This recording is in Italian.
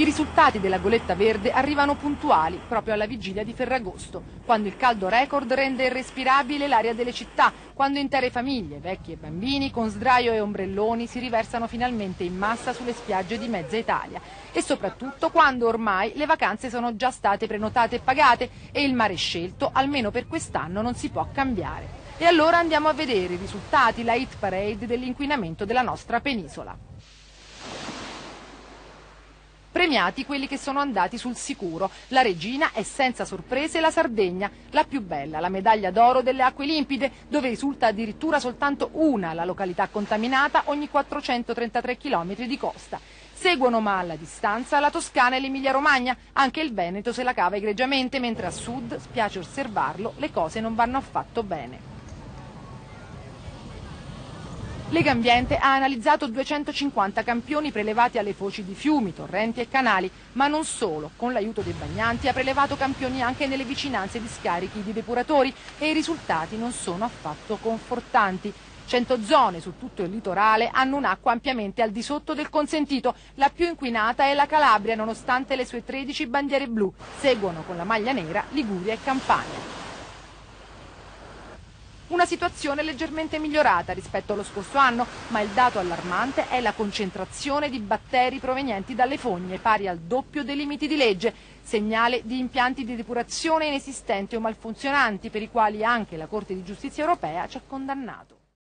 I risultati della Goletta Verde arrivano puntuali proprio alla vigilia di Ferragosto, quando il caldo record rende irrespirabile l'aria delle città, quando intere famiglie, vecchi e bambini, con sdraio e ombrelloni si riversano finalmente in massa sulle spiagge di mezza Italia. E soprattutto quando ormai le vacanze sono già state prenotate e pagate e il mare scelto, almeno per quest'anno, non si può cambiare. E allora andiamo a vedere i risultati, la hit parade dell'inquinamento della nostra penisola. Premiati quelli che sono andati sul sicuro. La regina è senza sorprese la Sardegna, la più bella, la medaglia d'oro delle acque limpide, dove risulta addirittura soltanto una la località contaminata ogni 433 km di costa. Seguono ma alla distanza la Toscana e l'Emilia-Romagna, anche il Veneto se la cava egregiamente, mentre a sud, spiace osservarlo, le cose non vanno affatto bene. Lega Ambiente ha analizzato 250 campioni prelevati alle foci di fiumi, torrenti e canali, ma non solo. Con l'aiuto dei bagnanti ha prelevato campioni anche nelle vicinanze di scarichi di depuratori e i risultati non sono affatto confortanti. 100 zone su tutto il litorale hanno un'acqua ampiamente al di sotto del consentito. La più inquinata è la Calabria, nonostante le sue 13 bandiere blu. Seguono con la maglia nera Liguria e Campania. Una situazione leggermente migliorata rispetto allo scorso anno, ma il dato allarmante è la concentrazione di batteri provenienti dalle fogne, pari al doppio dei limiti di legge, segnale di impianti di depurazione inesistenti o malfunzionanti, per i quali anche la Corte di Giustizia europea ci ha condannato.